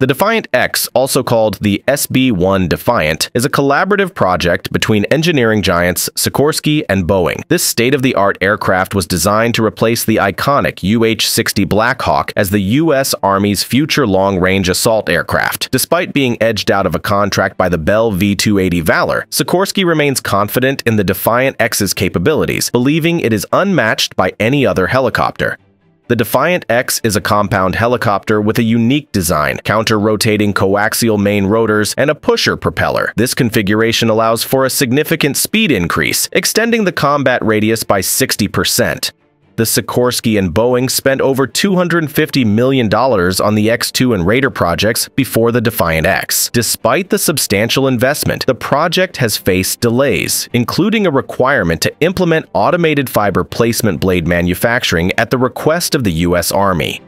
The Defiant X, also called the SB-1 Defiant, is a collaborative project between engineering giants Sikorsky and Boeing. This state-of-the-art aircraft was designed to replace the iconic UH-60 Black Hawk as the U.S. Army's future long-range assault aircraft. Despite being edged out of a contract by the Bell V-280 Valor, Sikorsky remains confident in the Defiant X's capabilities, believing it is unmatched by any other helicopter. The Defiant X is a compound helicopter with a unique design, counter-rotating coaxial main rotors, and a pusher propeller. This configuration allows for a significant speed increase, extending the combat radius by 60%. The Sikorsky and Boeing spent over $250 million on the X-2 and Raider projects before the Defiant X. Despite the substantial investment, the project has faced delays, including a requirement to implement automated fiber placement blade manufacturing at the request of the U.S. Army.